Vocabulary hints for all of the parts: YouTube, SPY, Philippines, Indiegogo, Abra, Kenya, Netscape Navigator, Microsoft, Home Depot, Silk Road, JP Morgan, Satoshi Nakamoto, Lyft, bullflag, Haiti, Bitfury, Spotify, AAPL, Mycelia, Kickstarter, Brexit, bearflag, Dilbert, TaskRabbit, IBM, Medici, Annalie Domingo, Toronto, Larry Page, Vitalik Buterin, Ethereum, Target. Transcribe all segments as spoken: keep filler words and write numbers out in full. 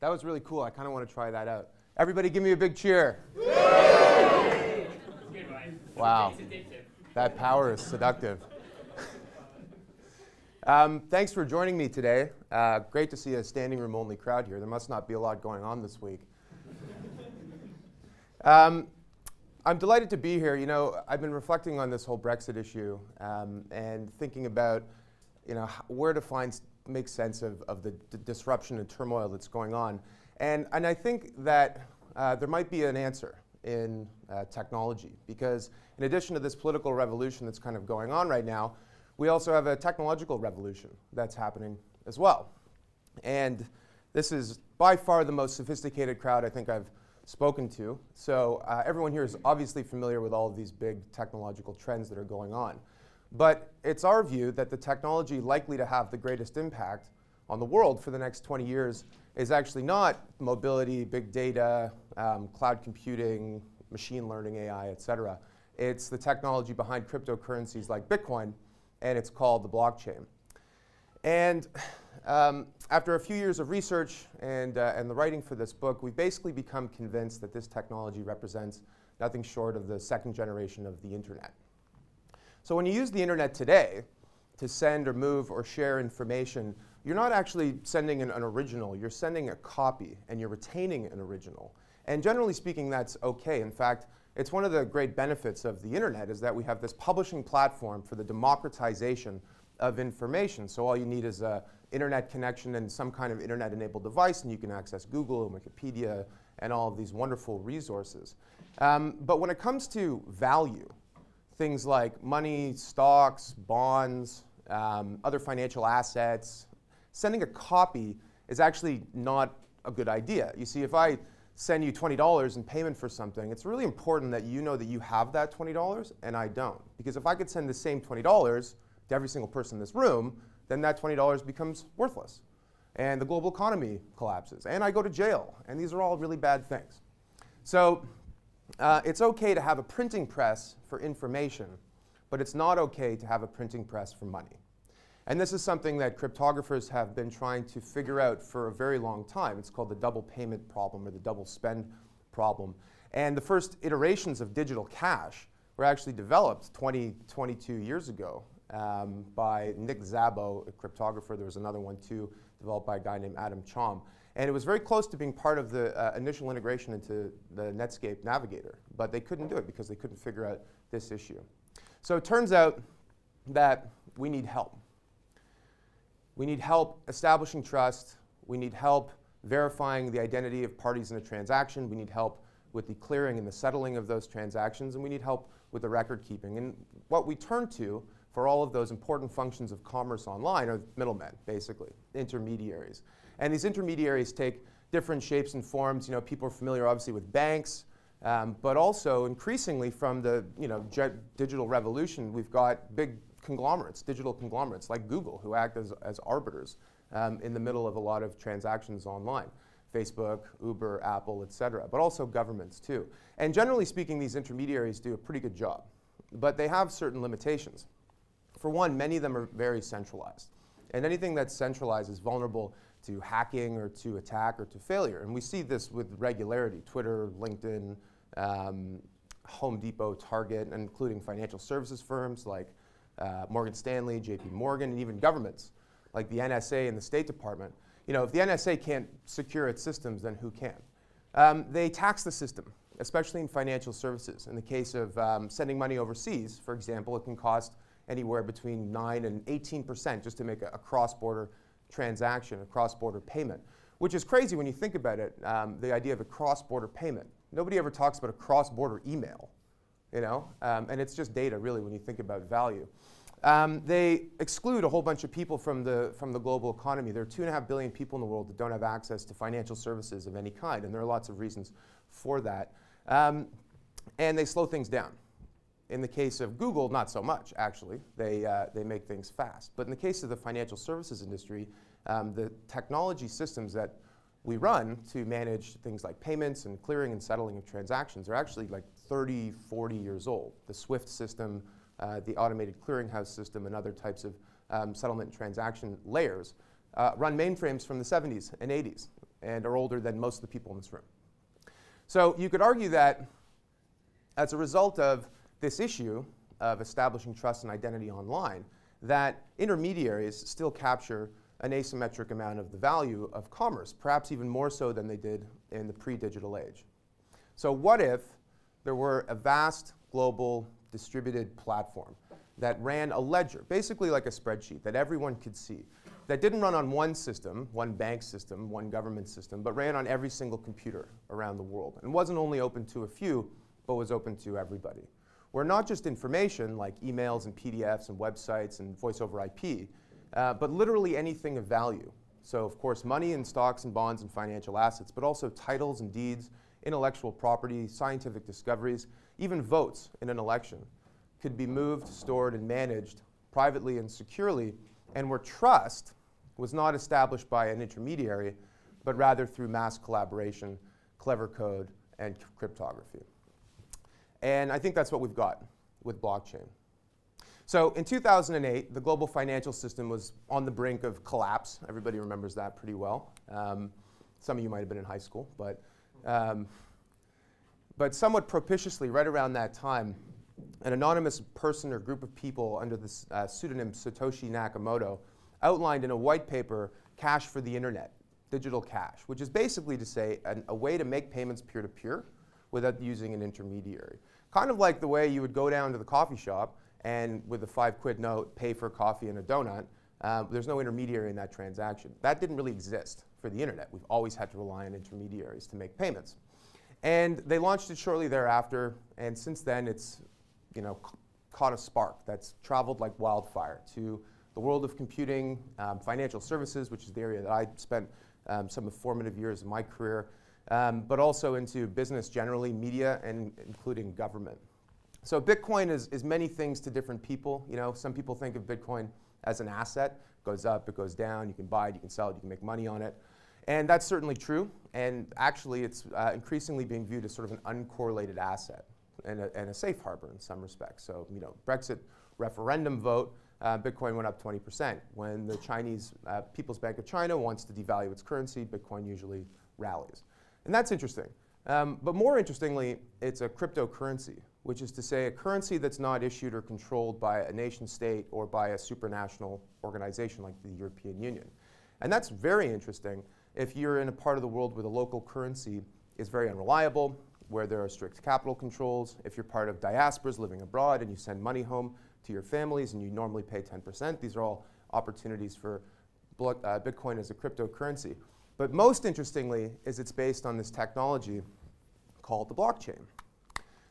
That was really cool. I kind of want to try that out. Everybody give me a big cheer. Wow. That power is seductive. um, thanks for joining me today. Uh, great to see a standing room only crowd here. There must not be a lot going on this week. um, I'm delighted to be here. You know, I've been reflecting on this whole Brexit issue um, and thinking about, you know, where to find make sense of, of the d disruption and turmoil that's going on. And, and I think that uh, there might be an answer in uh, technology, because in addition to this political revolution that's kind of going on right now, we also have a technological revolution that's happening as well. And this is by far the most sophisticated crowd I think I've spoken to. So uh, everyone here is obviously familiar with all of these big technological trends that are going on. But it's our view that the technology likely to have the greatest impact on the world for the next twenty years is actually not mobility, big data, um, cloud computing, machine learning, A I, et cetera. It's the technology behind cryptocurrencies like Bitcoin, and it's called the blockchain. And um, after a few years of research and, uh, and the writing for this book, we've basically become convinced that this technology represents nothing short of the second generation of the internet. So when you use the internet today to send or move or share information, you're not actually sending an, an original. You're sending a copy, and you're retaining an original. And generally speaking, that's OK. In fact, it's one of the great benefits of the internet is that we have this publishing platform for the democratization of information. So all you need is an internet connection and some kind of internet-enabled device, and you can access Google, Wikipedia, and all of these wonderful resources. Um, but when it comes to value, things like money, stocks, bonds, um, other financial assets, sending a copy is actually not a good idea. You see, if I send you twenty dollars in payment for something, it's really important that you know that you have that twenty dollars and I don't. Because if I could send the same twenty dollars to every single person in this room, then that twenty dollars becomes worthless. And the global economy collapses. And I go to jail. And these are all really bad things. So uh, it's OK to have a printing press for information, but it's not OK to have a printing press for money. And this is something that cryptographers have been trying to figure out for a very long time. It's called the double payment problem or the double spend problem. And the first iterations of digital cash were actually developed twenty, twenty-two years ago um, by Nick Szabo, a cryptographer. There was another one too, developed by a guy named Adam Chaum. And it was very close to being part of the uh, initial integration into the Netscape Navigator. But they couldn't do it because they couldn't figure out this issue. So it turns out that we need help. We need help establishing trust. We need help verifying the identity of parties in a transaction. We need help with the clearing and the settling of those transactions. And we need help with the record keeping. And what we turn to for all of those important functions of commerce online are middlemen, basically, intermediaries. And these intermediaries take different shapes and forms. You know, people are familiar, obviously, with banks. Um, but also, increasingly, from the you know, digital revolution, we've got big conglomerates, digital conglomerates like Google, who act as, as arbiters um, in the middle of a lot of transactions online. Facebook, Uber, Apple, et cetera, but also governments too. And generally speaking, these intermediaries do a pretty good job. But they have certain limitations. For one, many of them are very centralized. And anything that's centralized is vulnerable to hacking or to attack or to failure. And we see this with regularity. Twitter, LinkedIn, um, Home Depot, Target, and including financial services firms like Uh, Morgan Stanley, J P Morgan, and even governments like the N S A and the State Department. You know, if the N S A can't secure its systems, then who can? Um, they tax the system, especially in financial services. In the case of um, sending money overseas, for example, it can cost anywhere between nine and eighteen percent just to make a, a cross-border transaction, a cross-border payment, which is crazy when you think about it, um, the idea of a cross-border payment. Nobody ever talks about a cross-border email. You know, um, and it's just data, really, when you think about value. Um, they exclude a whole bunch of people from the, from the global economy. There are two and a half billion people in the world that don't have access to financial services of any kind, and there are lots of reasons for that. Um, and they slow things down. In the case of Google, not so much, actually. They, uh, they make things fast. But in the case of the financial services industry, um, the technology systems that we run to manage things like payments and clearing and settling of transactions are actually like thirty, forty years old. The SWIFT system, uh, the automated clearinghouse system, and other types of um, settlement transaction layers uh, run mainframes from the seventies and eighties. and are older than most of the people in this room. So you could argue that as a result of this issue of establishing trust and identity online, that intermediaries still capture an asymmetric amount of the value of commerce, perhaps even more so than they did in the pre-digital age. So what if there were a vast global distributed platform that ran a ledger, basically like a spreadsheet that everyone could see, that didn't run on one system, one bank system, one government system, but ran on every single computer around the world and wasn't only open to a few, but was open to everybody? Where not just information like emails and P D Fs and websites and voice over I P, uh, but literally anything of value. So of course money and stocks and bonds and financial assets, but also titles and deeds, intellectual property, scientific discoveries, even votes in an election could be moved, stored, and managed privately and securely, and where trust was not established by an intermediary, but rather through mass collaboration, clever code, and cryptography. And I think that's what we've got with blockchain. So in two thousand eight, the global financial system was on the brink of collapse. Everybody remembers that pretty well. Um, some of you might have been in high school, but, um, but somewhat propitiously, right around that time, an anonymous person or group of people under the uh, pseudonym Satoshi Nakamoto outlined in a white paper cash for the internet, digital cash, which is basically to say an, a way to make payments peer-to-peer without using an intermediary. Kind of like the way you would go down to the coffee shop and with a five quid note pay for coffee and a donut. Uh, there's no intermediary in that transaction. That didn't really exist for the internet. We've always had to rely on intermediaries to make payments. And they launched it shortly thereafter, and since then it's you know, caught a spark that's traveled like wildfire to the world of computing, um, financial services, which is the area that I spent um, some formative years of my career, um, but also into business generally, media, and including government. So Bitcoin is, is many things to different people. You know, some people think of Bitcoin as an asset. It goes up, it goes down, you can buy it, you can sell it, you can make money on it. And that's certainly true. And actually it's uh, increasingly being viewed as sort of an uncorrelated asset. And a, and a safe harbor in some respects. So, you know, Brexit referendum vote, uh, Bitcoin went up twenty percent. When the Chinese uh, People's Bank of China wants to devalue its currency, Bitcoin usually rallies. And that's interesting. Um, but more interestingly, it's a cryptocurrency, which is to say a currency that's not issued or controlled by a nation state or by a supranational organization like the European Union. And that's very interesting if you're in a part of the world where the local currency is very unreliable, where there are strict capital controls. If you're part of diasporas living abroad and you send money home to your families and you normally pay ten percent, these are all opportunities for blo uh, Bitcoin as a cryptocurrency. But most interestingly is it's based on this technology called the blockchain.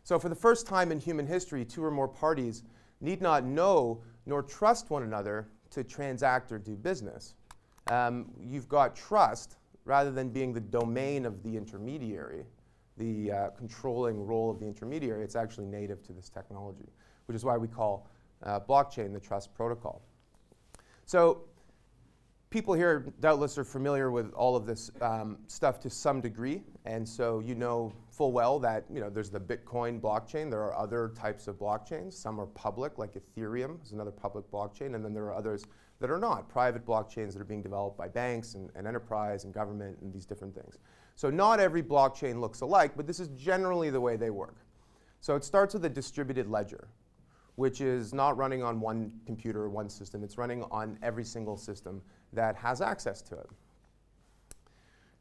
So for the first time in human history, two or more parties need not know nor trust one another to transact or do business. Um, you've got trust rather than being the domain of the intermediary, the uh, controlling role of the intermediary. It's actually native to this technology, which is why we call uh, blockchain the trust protocol. So people here doubtless are familiar with all of this um, stuff to some degree, and so you know full well that you know there's the Bitcoin blockchain. There are other types of blockchains. Some are public, like Ethereum is another public blockchain, and then there are others that are not, private blockchains that are being developed by banks and, and enterprise and government and these different things. So not every blockchain looks alike, but this is generally the way they work. So it starts with a distributed ledger, which is not running on one computer or one system. It's running on every single system that has access to it.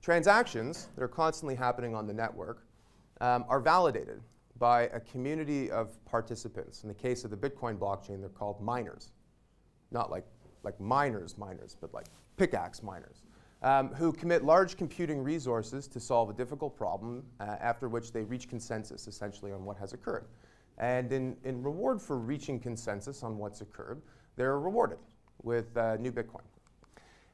Transactions that are constantly happening on the network um, are validated by a community of participants. In the case of the Bitcoin blockchain, they're called miners. Not like, like miners, miners, but like pickaxe miners. Um, who commit large computing resources to solve a difficult problem, uh, after which they reach consensus, essentially, on what has occurred. And in, in reward for reaching consensus on what's occurred, they're rewarded with uh, new Bitcoin.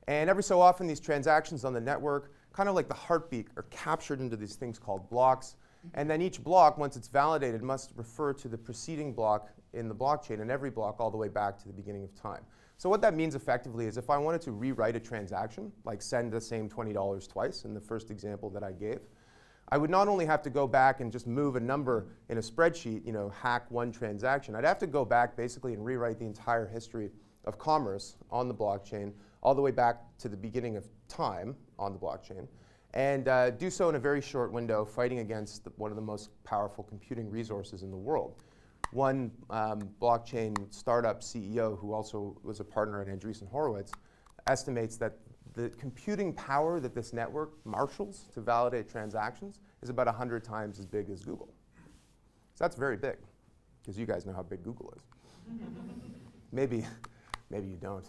And every so often, these transactions on the network, kind of like the heartbeat, are captured into these things called blocks. And then each block, once it's validated, must refer to the preceding block in the blockchain, and every block all the way back to the beginning of time. So what that means effectively is if I wanted to rewrite a transaction, like send the same twenty dollars twice in the first example that I gave, I would not only have to go back and just move a number in a spreadsheet, you know, hack one transaction. I'd have to go back basically and rewrite the entire history of commerce on the blockchain all the way back to the beginning of time on the blockchain. and uh, do so in a very short window, fighting against the, one of the most powerful computing resources in the world. One um, blockchain startup C E O, who also was a partner at Andreessen Horowitz, estimates that the computing power that this network marshals to validate transactions is about one hundred times as big as Google. So that's very big, because you guys know how big Google is. Maybe, maybe you don't.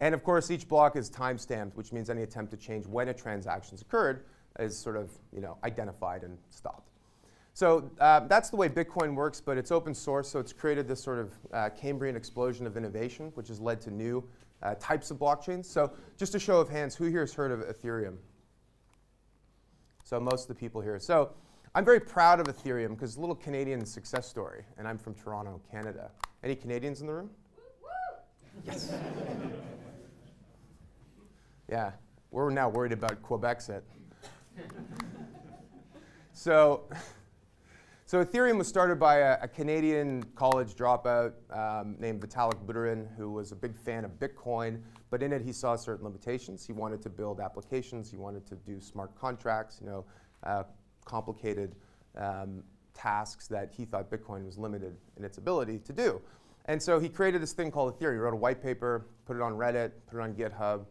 And of course, each block is timestamped, which means any attempt to change when a transaction's occurred is sort of, you know, identified and stopped. So uh, that's the way Bitcoin works, but it's open source, so it's created this sort of uh, Cambrian explosion of innovation, which has led to new uh, types of blockchains. So just a show of hands, who here has heard of Ethereum? So most of the people here. So I'm very proud of Ethereum, because it's a little Canadian success story, and I'm from Toronto, Canada. Any Canadians in the room? Yes. Yeah, we're now worried about Quebecset. so, so Ethereum was started by a, a Canadian college dropout um, named Vitalik Buterin, who was a big fan of Bitcoin, but in it he saw certain limitations. He wanted to build applications, he wanted to do smart contracts, you know, uh, complicated um, tasks that he thought Bitcoin was limited in its ability to do. And so he created this thing called Ethereum. He wrote a white paper, put it on Reddit, put it on GitHub,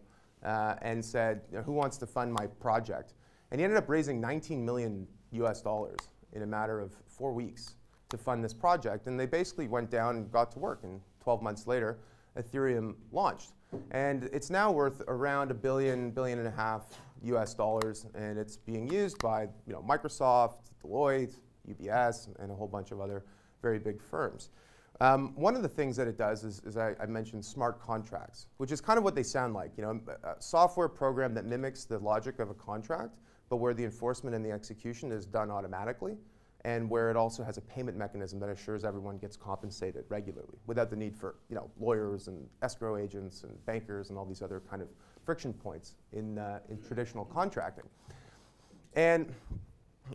uh, and said, you know, who wants to fund my project? And he ended up raising nineteen million U S dollars in a matter of four weeks to fund this project. And they basically went down and got to work. And twelve months later, Ethereum launched. And it's now worth around a billion, billion and a half U S dollars. And it's being used by, you know, Microsoft, Deloitte, U B S, and a whole bunch of other very big firms. Um, one of the things that it does is, is I, I mentioned smart contracts, which is kind of what they sound like. You know, a, a software program that mimics the logic of a contract, but where the enforcement and the execution is done automatically, and where it also has a payment mechanism that assures everyone gets compensated regularly, without the need for, you know, lawyers and escrow agents and bankers and all these other kind of friction points in, uh, in traditional contracting. And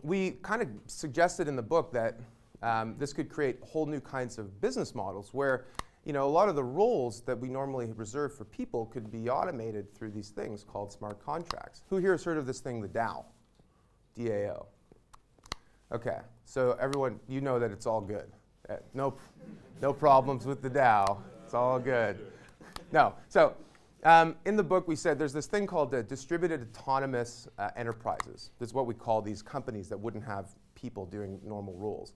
we kind of suggested in the book that Um, this could create whole new kinds of business models where, you know, a lot of the roles that we normally reserve for people could be automated through these things called smart contracts. Who here has heard of this thing, the DAO? D A O. Okay, so everyone, you know that it's all good. Uh, no, no problems with the DAO. It's all good. No, so um, in the book we said there's this thing called uh, distributed autonomous uh, enterprises. That's what we call these companies that wouldn't have people doing normal roles.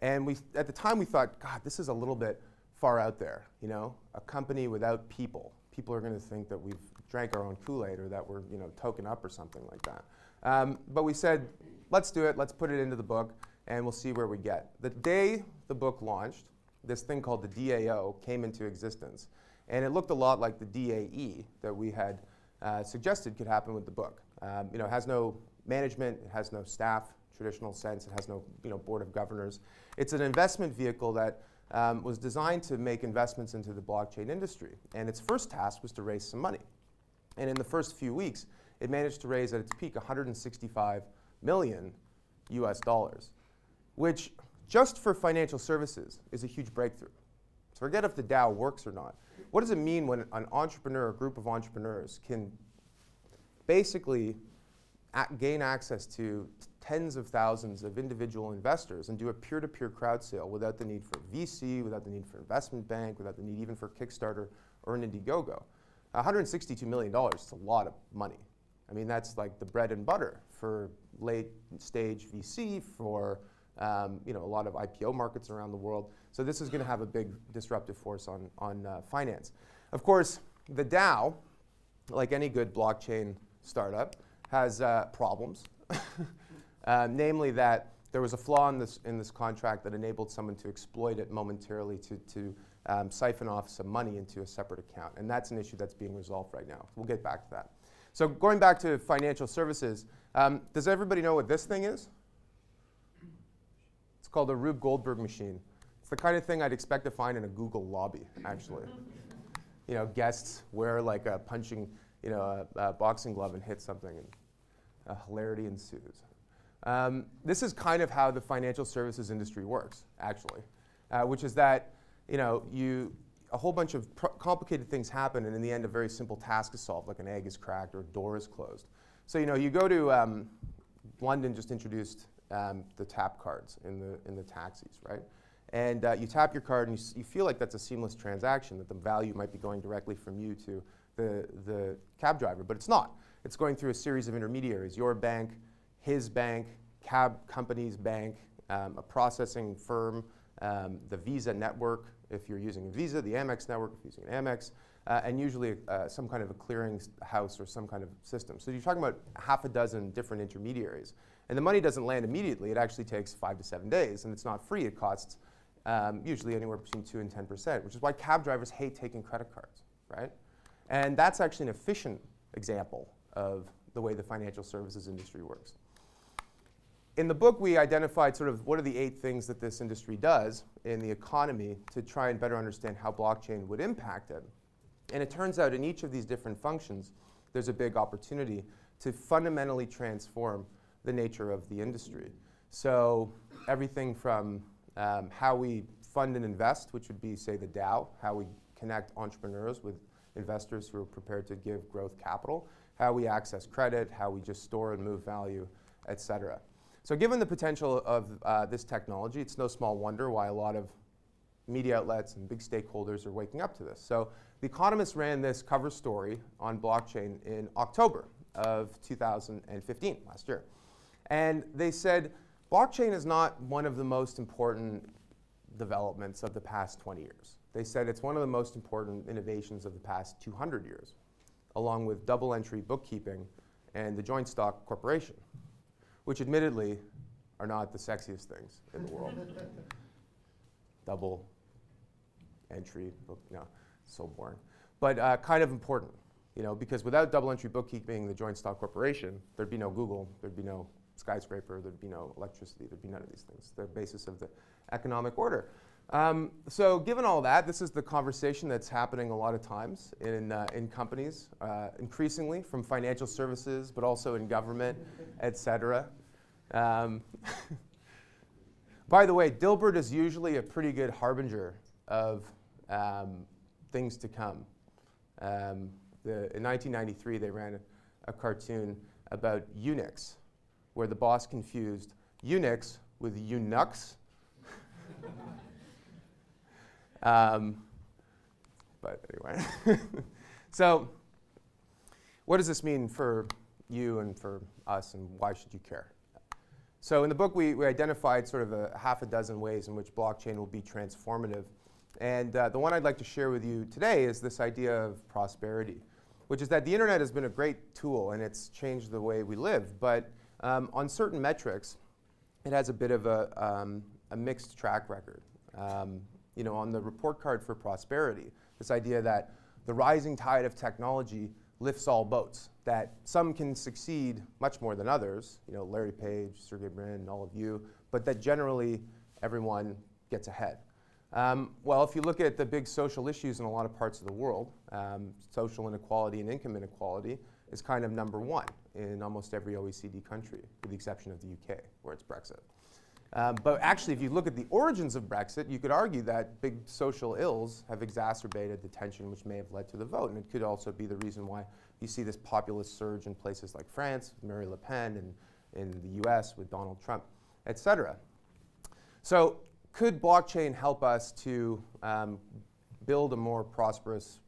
And we, at the time we thought, God, this is a little bit far out there, you know? A company without people. People are gonna think that we've drank our own Kool-Aid or that we're, you know, token up or something like that. Um, but we said, let's do it, let's put it into the book, and we'll see where we get. The day the book launched, this thing called the D A O came into existence. And it looked a lot like the D A E that we had uh, suggested could happen with the book. Um, you know, it has no management, it has no staff, traditional sense, it has no, you know, board of governors. It's an investment vehicle that um, was designed to make investments into the blockchain industry. And its first task was to raise some money. And in the first few weeks, it managed to raise at its peak one hundred sixty-five million U S dollars, which just for financial services is a huge breakthrough. So forget if the DAO works or not. What does it mean when an entrepreneur, a group of entrepreneurs can basically gain access to tens of thousands of individual investors and do a peer-to-peer crowd sale without the need for V C, without the need for investment bank, without the need even for Kickstarter or an Indiegogo? one hundred sixty-two million dollars is a lot of money. I mean, that's like the bread and butter for late-stage V C, for um, you know, a lot of I P O markets around the world. So this is going to have a big disruptive force on, on uh, finance. Of course, the DAO, like any good blockchain startup, has uh, problems, uh, namely that there was a flaw in this, in this contract that enabled someone to exploit it momentarily to, to um, siphon off some money into a separate account. And that's an issue that's being resolved right now. We'll get back to that. So going back to financial services, um, does everybody know what this thing is? It's called a Rube Goldberg machine. It's the kind of thing I'd expect to find in a Google lobby, actually. You know, guests wear like a punching, you know, a, a boxing glove and hit something, and uh, hilarity ensues. Um, this is kind of how the financial services industry works, actually, uh, which is that, you know, you, a whole bunch of pr complicated things happen, and in the end, a very simple task is solved, like an egg is cracked or a door is closed. So you know, you go to um, London just introduced um, the tap cards in the in the taxis, right? And uh, you tap your card, and you, s you feel like that's a seamless transaction, that the value might be going directly from you to the the cab driver, but it's not. It's going through a series of intermediaries: your bank, his bank, cab company's bank, um, a processing firm, um, the Visa network if you're using Visa, the Amex network if you're using Amex, uh, and usually uh, some kind of a clearing house or some kind of system. So you're talking about half a dozen different intermediaries, and the money doesn't land immediately. It actually takes five to seven days, and it's not free. It costs Um, usually anywhere between two and ten percent, which is why cab drivers hate taking credit cards, right? And that's actually an efficient example of the way the financial services industry works. In the book, we identified sort of what are the eight things that this industry does in the economy to try and better understand how blockchain would impact it. And it turns out in each of these different functions, there's a big opportunity to fundamentally transform the nature of the industry. So everything from Um, how we fund and invest, which would be, say, the DAO, how we connect entrepreneurs with investors who are prepared to give growth capital, how we access credit, how we just store and move value, et cetera. So given the potential of uh, this technology, it's no small wonder why a lot of media outlets and big stakeholders are waking up to this. So The Economist ran this cover story on blockchain in October of two thousand fifteen, last year. And they said, blockchain is not one of the most important developments of the past twenty years. They said it's one of the most important innovations of the past two hundred years, along with double entry bookkeeping and the joint stock corporation, which admittedly are not the sexiest things in the world. Double entry, book, no, so boring. But uh, kind of important, you know, because without double entry bookkeeping, the joint stock corporation, there'd be no Google, there'd be no skyscraper, there'd be no electricity, there'd be none of these things, the basis of the economic order. Um, so given all that, this is the conversation that's happening a lot of times in, uh, in companies, uh, increasingly from financial services, but also in government, et cetera. Um, by the way, Dilbert is usually a pretty good harbinger of um, things to come. Um, the, in nineteen ninety-three, they ran a, a cartoon about Unix, where the boss confused Unix with Unux. um, but anyway. So what does this mean for you and for us, and why should you care? So in the book, we, we identified sort of a half a dozen ways in which blockchain will be transformative. And uh, the one I'd like to share with you today is this idea of prosperity, which is that the internet has been a great tool, and it's changed the way we live. But Um, on certain metrics, it has a bit of a, um, a mixed track record. Um, you know, on the report card for prosperity, this idea that the rising tide of technology lifts all boats, that some can succeed much more than others, you know, Larry Page, Sergey Brin, all of you, but that generally everyone gets ahead. Um, well, if you look at the big social issues in a lot of parts of the world, um, social inequality and income inequality is kind of number one in almost every O E C D country, with the exception of the U K, where it's Brexit. Um, but actually, if you look at the origins of Brexit, you could argue that big social ills have exacerbated the tension which may have led to the vote. And it could also be the reason why you see this populist surge in places like France, with Marie Le Pen, and in the U S with Donald Trump, et cetera. So could blockchain help us to um, build a more prosperous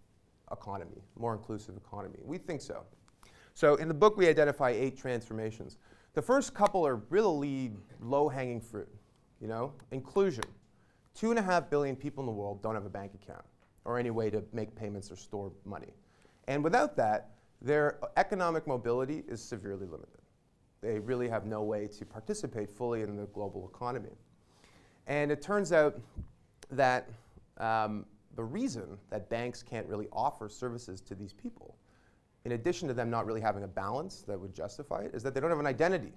economy, more inclusive economy? We think so. So in the book, we identify eight transformations. The first couple are really low-hanging fruit, you know? Inclusion. Two and a half billion people in the world don't have a bank account or any way to make payments or store money. And without that, their economic mobility is severely limited. They really have no way to participate fully in the global economy. And it turns out that um, the reason that banks can't really offer services to these people, in addition to them not really having a balance that would justify it, is that they don't have an identity.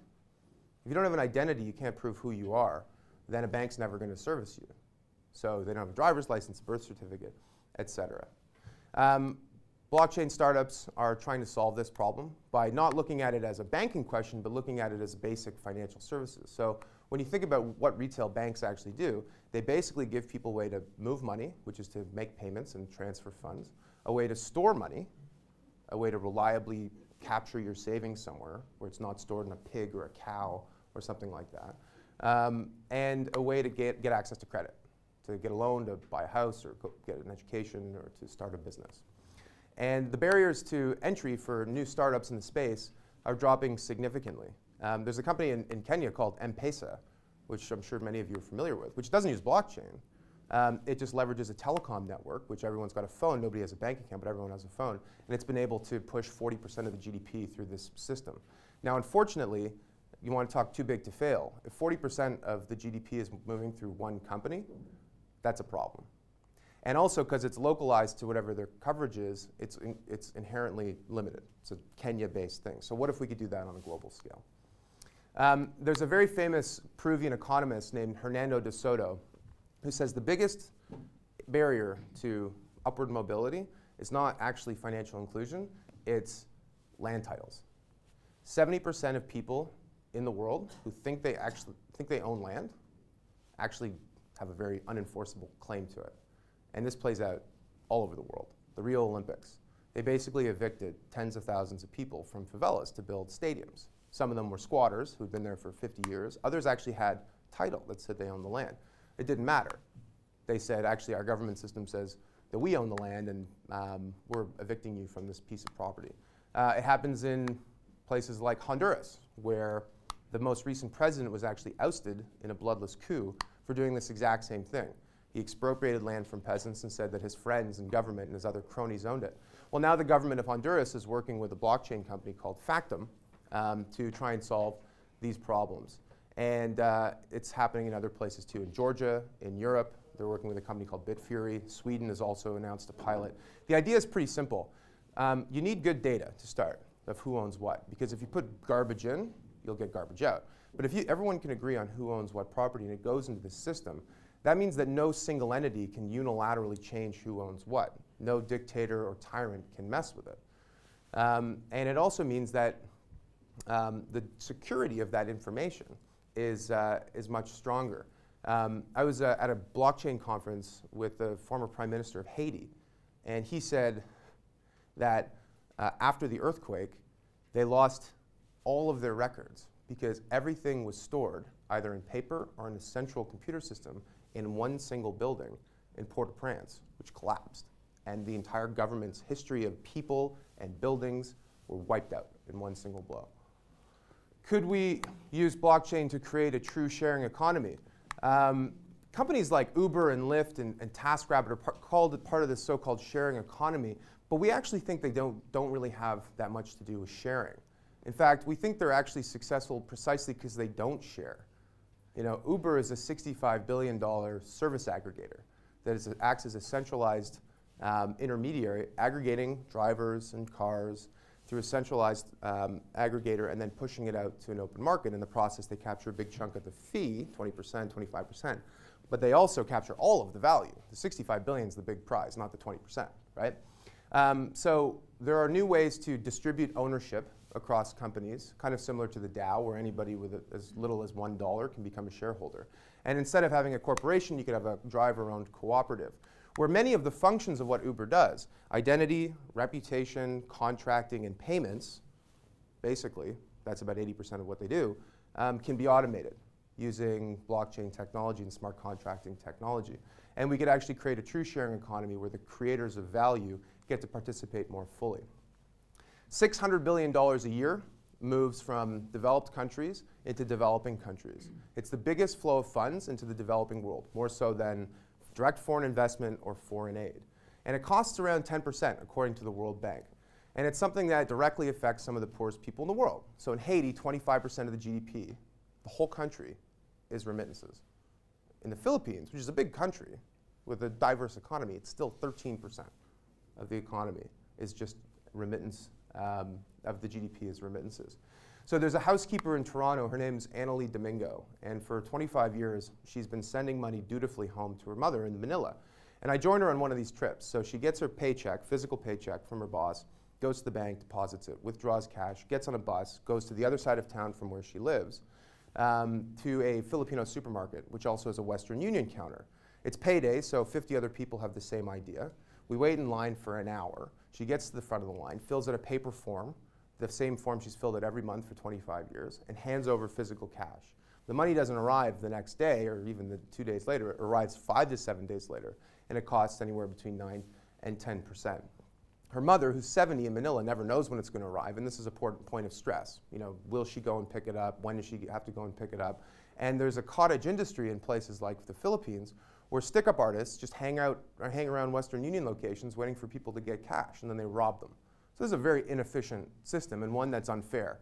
If you don't have an identity, you can't prove who you are, then a bank's never going to service you. So they don't have a driver's license, birth certificate, et cetera. Um, blockchain startups are trying to solve this problem by not looking at it as a banking question, but looking at it as basic financial services. So when you think about what retail banks actually do, they basically give people a way to move money, which is to make payments and transfer funds, a way to store money, a way to reliably capture your savings somewhere where it's not stored in a pig or a cow or something like that, um, and a way to get, get access to credit, to get a loan, to buy a house, or go get an education, or to start a business. And the barriers to entry for new startups in the space are dropping significantly. Um, there's a company in, in Kenya called M-Pesa, which I'm sure many of you are familiar with, which doesn't use blockchain. Um, it just leverages a telecom network, which everyone's got a phone. Nobody has a bank account, but everyone has a phone. And it's been able to push forty percent of the G D P through this system. Now, unfortunately, you want to talk too big to fail. If forty percent of the G D P is moving through one company, that's a problem. And also, because it's localized to whatever their coverage is, it's, in, it's inherently limited. It's a Kenya-based thing. So what if we could do that on a global scale? Um, there's a very famous Peruvian economist named Hernando de Soto who says the biggest barrier to upward mobility is not actually financial inclusion, it's land titles. seventy percent of people in the world who think they actually think they own land actually have a very unenforceable claim to it. And this plays out all over the world. The Rio Olympics. They basically evicted tens of thousands of people from favelas to build stadiums. Some of them were squatters who'd been there for fifty years. Others actually had title that said they owned the land. It didn't matter. They said, actually, our government system says that we own the land and um, we're evicting you from this piece of property. Uh, it happens in places like Honduras, where the most recent president was actually ousted in a bloodless coup for doing this exact same thing. He expropriated land from peasants and said that his friends and government and his other cronies owned it. Well, now the government of Honduras is working with a blockchain company called Factum um, to try and solve these problems. And uh, it's happening in other places too. In Georgia, in Europe, they're working with a company called Bitfury. Sweden has also announced a pilot. The idea is pretty simple. Um, you need good data to start of who owns what, because if you put garbage in, you'll get garbage out. But if you, everyone can agree on who owns what property and it goes into this system, that means that no single entity can unilaterally change who owns what. No dictator or tyrant can mess with it. Um, and it also means that um, the security of that information is, uh, is much stronger. Um, I was uh, at a blockchain conference with the former Prime Minister of Haiti, and he said that uh, after the earthquake, they lost all of their records because everything was stored either in paper or in a central computer system in one single building in Port-au-Prince, which collapsed. And the entire government's history of people and buildings were wiped out in one single blow. Could we use blockchain to create a true sharing economy? Um, companies like Uber and Lyft and, and TaskRabbit are par called part of this so-called sharing economy, but we actually think they don't, don't really have that much to do with sharing. In fact, we think they're actually successful precisely because they don't share. You know, Uber is a sixty-five billion dollar service aggregator that is, acts as a centralized um, intermediary, aggregating drivers and cars through a centralized um, aggregator and then pushing it out to an open market. In the process, they capture a big chunk of the fee, twenty percent, twenty-five percent, but they also capture all of the value. The sixty-five billion is the big prize, not the twenty percent, right? Um, so there are new ways to distribute ownership across companies, kind of similar to the DAO, where anybody with a, as little as one dollar can become a shareholder. And instead of having a corporation, you could have a driver-owned cooperative, where many of the functions of what Uber does, identity, reputation, contracting, and payments, basically, that's about eighty percent of what they do, um, can be automated using blockchain technology and smart contracting technology. And we could actually create a true sharing economy where the creators of value get to participate more fully. six hundred billion dollars a year moves from developed countries into developing countries. It's the biggest flow of funds into the developing world, more so than direct foreign investment or foreign aid. And it costs around ten percent, according to the World Bank. And it's something that directly affects some of the poorest people in the world. So in Haiti, twenty-five percent of the G D P, the whole country, is remittances. In the Philippines, which is a big country with a diverse economy, it's still thirteen percent of the economy is just remittance. Um, of the G D P is remittances. So there's a housekeeper in Toronto, her name's Annalie Domingo, and for twenty-five years she's been sending money dutifully home to her mother in Manila. And I joined her on one of these trips. So she gets her paycheck, physical paycheck from her boss, goes to the bank, deposits it, withdraws cash, gets on a bus, goes to the other side of town from where she lives, um, to a Filipino supermarket, which also has a Western Union counter. It's payday, so fifty other people have the same idea. We wait in line for an hour. She gets to the front of the line, fills out a paper form the same form she's filled it every month for twenty-five years, and hands over physical cash. The money doesn't arrive the next day or even the two days later. It arrives five to seven days later, and it costs anywhere between nine and ten percent. Her mother, who's seventy in Manila, never knows when it's going to arrive, and this is a point of stress. You know, will she go and pick it up? When does she have to go and pick it up? And there's a cottage industry in places like the Philippines where stick-up artists just hang out or hang around Western Union locations waiting for people to get cash, and then they rob them. So this is a very inefficient system and one that's unfair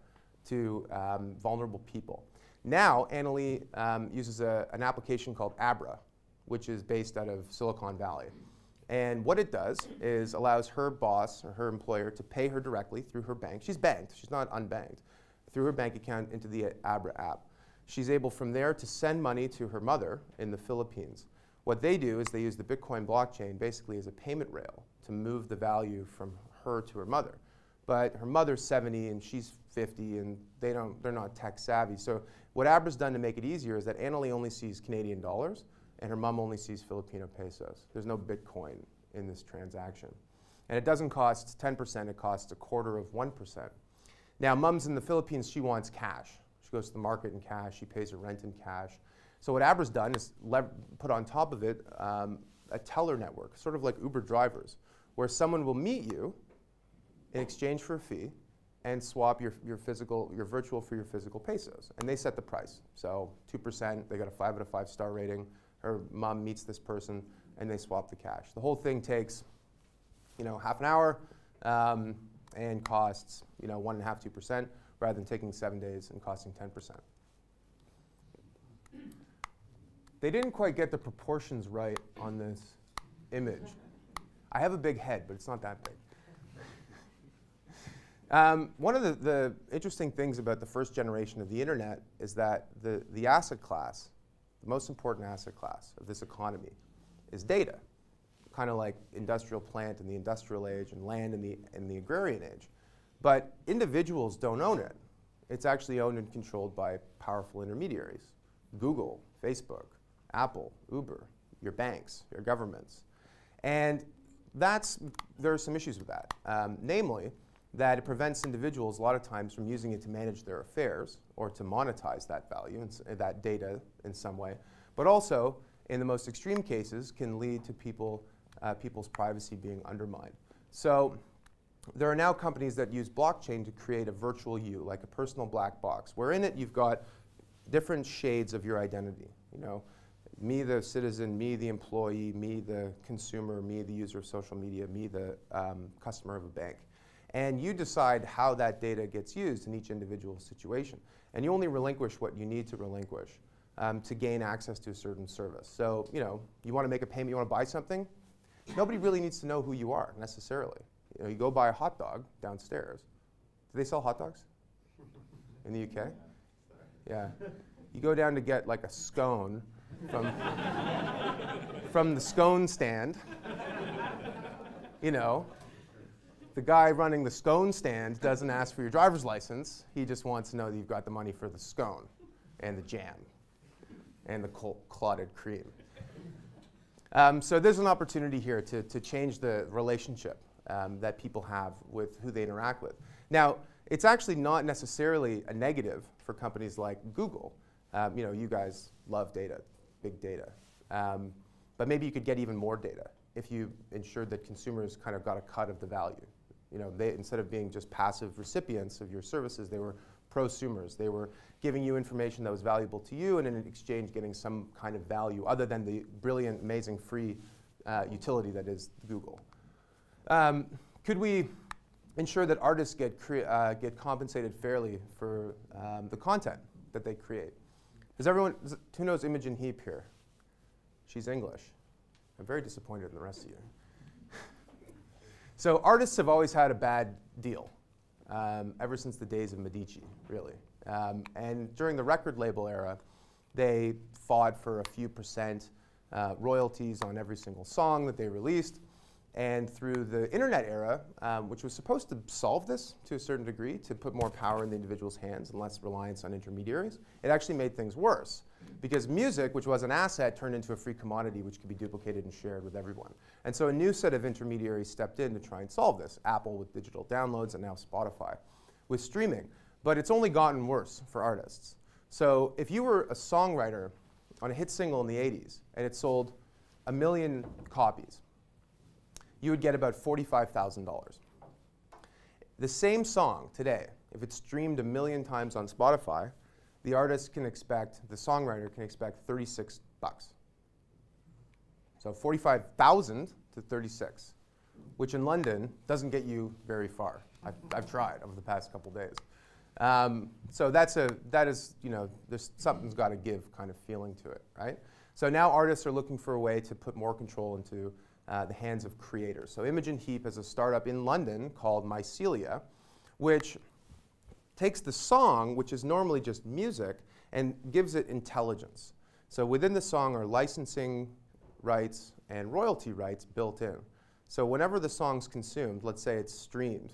to um, vulnerable people. Now, Annalee um, uses a, an application called Abra, which is based out of Silicon Valley. And what it does is allows her boss or her employer to pay her directly through her bank. She's banked, she's not unbanked, through her bank account into the Abra app. She's able from there to send money to her mother in the Philippines. What they do is they use the Bitcoin blockchain basically as a payment rail to move the value from her to her mother. But her mother's seventy and she's fifty, and they don't, they're not tech savvy. So what Abra's done to make it easier is that Annalee only sees Canadian dollars, and her mom only sees Filipino pesos. There's no Bitcoin in this transaction. And it doesn't cost ten percent, it costs a quarter of one percent. Now, mom's in the Philippines, she wants cash. She goes to the market in cash, she pays her rent in cash. So what Abra's done is put on top of it um, a teller network, sort of like Uber drivers, where someone will meet you in exchange for a fee and swap your, your, physical, your virtual for your physical pesos. And they set the price. So two percent, they got a five out of five star rating. Her mom meets this person, and they swap the cash. The whole thing takes, you know, half an hour, um, and costs, you know, one and a half, two percent, rather than taking seven days and costing ten percent. They didn't quite get the proportions right on this image. I have a big head, but it's not that big. Um, one of the, the interesting things about the first generation of the internet is that the the asset class. The most important asset class of this economy is data, kind of like industrial plant in the industrial age and land in the, in the agrarian age. But individuals don't own it. It's actually owned and controlled by powerful intermediaries. Google, Facebook, Apple, Uber, your banks, your governments. And that's, there are some issues with that. Um, namely, that it prevents individuals a lot of times from using it to manage their affairs or to monetize that value, and uh, that data in some way. But also, in the most extreme cases, can lead to people, uh, people's privacy being undermined. So there are now companies that use blockchain to create a virtual you, like a personal black box, where in it you've got different shades of your identity. You know, me the citizen, me the employee, me the consumer, me the user of social media, me the um, customer of a bank. And you decide how that data gets used in each individual situation. And you only relinquish what you need to relinquish um, to gain access to a certain service. So, you know, you want to make a payment, you want to buy something? Nobody really needs to know who you are, necessarily. You know, you go buy a hot dog downstairs. Do they sell hot dogs in the U K? Yeah. You go down to get, like, a scone from, from the scone stand, you know. The guy running the scone stand doesn't ask for your driver's license. He just wants to know that you've got the money for the scone and the jam and the clotted cream. Um, so there's an opportunity here to, to change the relationship um, that people have with who they interact with. Now, it's actually not necessarily a negative for companies like Google. Um, you know, you guys love data, big data. Um, but maybe you could get even more data if you ensured that consumers kind of got a cut of the value. You know, they, instead of being just passive recipients of your services, they were prosumers. They were giving you information that was valuable to you, and in exchange getting some kind of value other than the brilliant, amazing, free uh, utility that is Google. Um, could we ensure that artists get, crea uh, get compensated fairly for um, the content that they create? Does everyone, who knows Imogen Heap here? She's English. I'm very disappointed in the rest of you. So artists have always had a bad deal, um, ever since the days of Medici, really. Um, and during the record label era, they fought for a few percent uh, royalties on every single song that they released. And through the internet era, um, which was supposed to solve this to a certain degree, to put more power in the individual's hands and less reliance on intermediaries, it actually made things worse. Because music, which was an asset, turned into a free commodity which could be duplicated and shared with everyone. And so a new set of intermediaries stepped in to try and solve this. Apple with digital downloads, and now Spotify with streaming. But it's only gotten worse for artists. So if you were a songwriter on a hit single in the eighties and it sold a million copies, you would get about forty-five thousand dollars. The same song today, if it's streamed a million times on Spotify, the artist can expect, the songwriter can expect thirty-six bucks. So forty-five thousand to thirty-six, which in London doesn't get you very far. I've, I've tried over the past couple days. Um, so that's a, that is, you know, there's something's got to give kind of feeling to it, right? So now artists are looking for a way to put more control into uh, the hands of creators. So Imogen Heap is a startup in London called Mycelia, which takes the song, which is normally just music, and gives it intelligence. So within the song are licensing rights and royalty rights built in. So whenever the song's consumed, let's say it's streamed,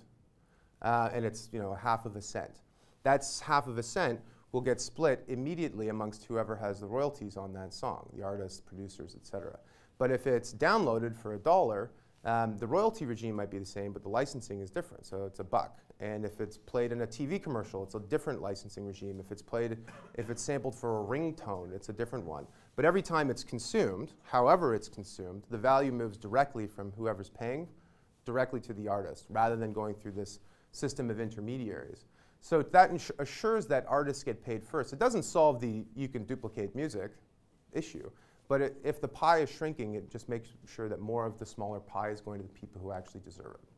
uh, and it's, you know, half of a cent. That's half of a cent will get split immediately amongst whoever has the royalties on that song, the artists, producers, et cetera. But if it's downloaded for a dollar, um, the royalty regime might be the same, but the licensing is different, so it's a buck. And if it's played in a T V commercial, it's a different licensing regime. If it's played, if it's sampled for a ringtone, it's a different one. But every time it's consumed, however it's consumed, the value moves directly from whoever's paying directly to the artist, rather than going through this system of intermediaries. So that assures that artists get paid first. It doesn't solve the you can duplicate music issue, but it, if the pie is shrinking, it just makes sure that more of the smaller pie is going to the people who actually deserve it.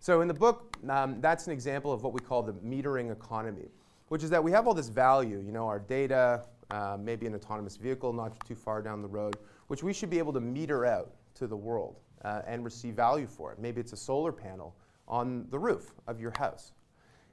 So in the book, um, that's an example of what we call the metering economy, which is that we have all this value, you know, our data, uh, maybe an autonomous vehicle not too far down the road, which we should be able to meter out to the world uh, and receive value for it. Maybe it's a solar panel on the roof of your house.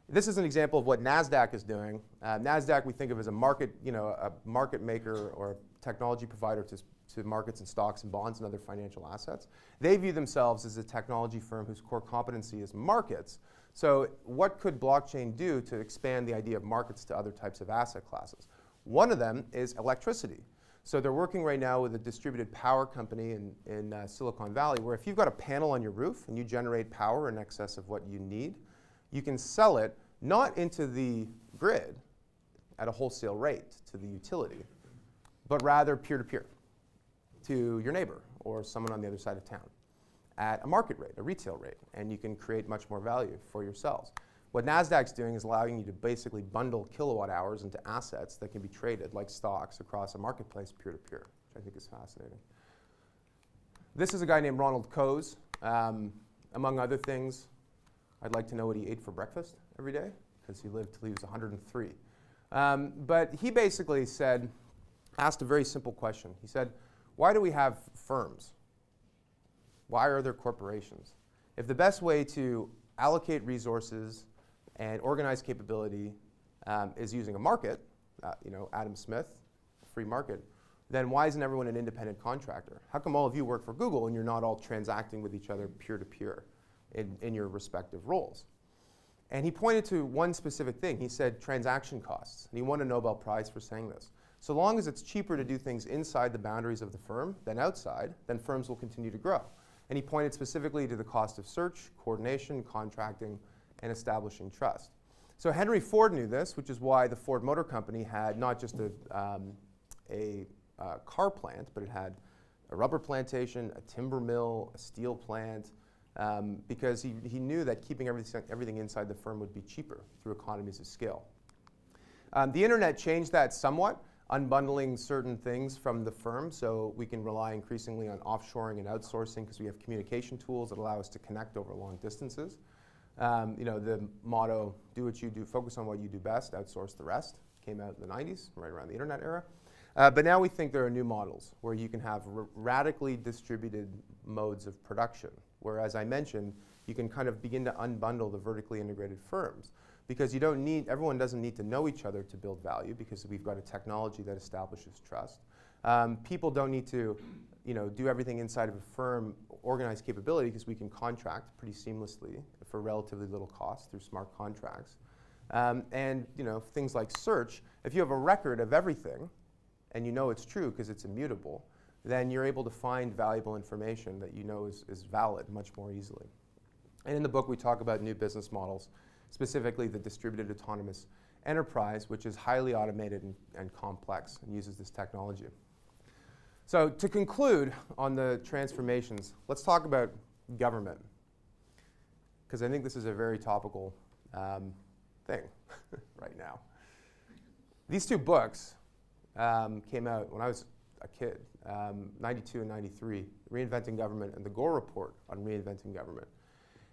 This is an example of what NASDAQ is doing. Uh, NASDAQ we think of as a market, you know, a market maker or a technology provider to, to markets and stocks and bonds and other financial assets. They view themselves as a technology firm whose core competency is markets. So what could blockchain do to expand the idea of markets to other types of asset classes? One of them is electricity. So they're working right now with a distributed power company in, in uh, Silicon Valley, where if you've got a panel on your roof and you generate power in excess of what you need, you can sell it not into the grid at a wholesale rate to the utility, but rather peer-to-peer to your neighbor or someone on the other side of town at a market rate, a retail rate, and you can create much more value for yourselves. What NASDAQ's doing is allowing you to basically bundle kilowatt hours into assets that can be traded like stocks across a marketplace peer-to-peer, which I think is fascinating. This is a guy named Ronald Coase. Um, among other things, I'd like to know what he ate for breakfast every day, because he lived till he was one hundred and three. Um, but he basically said, asked a very simple question. He said, why do we have firms? Why are there corporations? If the best way to allocate resources and organize capability um, is using a market, uh, you know, Adam Smith, free market, then why isn't everyone an independent contractor? How come all of you work for Google and you're not all transacting with each other peer-to-peer? In, in your respective roles. And he pointed to one specific thing. He said transaction costs. And he won a Nobel Prize for saying this. So long as it's cheaper to do things inside the boundaries of the firm than outside, then firms will continue to grow. And he pointed specifically to the cost of search, coordination, contracting, and establishing trust. So Henry Ford knew this, which is why the Ford Motor Company had not just a, um, a uh, car plant, but it had a rubber plantation, a timber mill, a steel plant, Um, because he, he knew that keeping everything, everything inside the firm would be cheaper through economies of scale. Um, the internet changed that somewhat, unbundling certain things from the firm, so we can rely increasingly on offshoring and outsourcing because we have communication tools that allow us to connect over long distances. Um, you know, the motto, do what you do, focus on what you do best, outsource the rest, came out in the nineties, right around the internet era. Uh, but now we think there are new models where you can have r- radically distributed modes of production, where, as I mentioned, you can kind of begin to unbundle the vertically integrated firms, because you don't need, everyone doesn't need to know each other to build value, because we've got a technology that establishes trust. Um, people don't need to, you know, do everything inside of a firm, organize capability, because we can contract pretty seamlessly for relatively little cost through smart contracts. Um, and, you know, things like search, if you have a record of everything, and you know it's true because it's immutable, then you're able to find valuable information that you know is, is valid much more easily. And in the book, we talk about new business models. specifically the distributed autonomous enterprise, which is highly automated and, and complex and uses this technology. So to conclude on the transformations, let's talk about government, because I think this is a very topical um, thing right now. These two books um, came out when I was a kid, um, ninety-two and ninety-three, Reinventing Government and the Gore Report on Reinventing Government.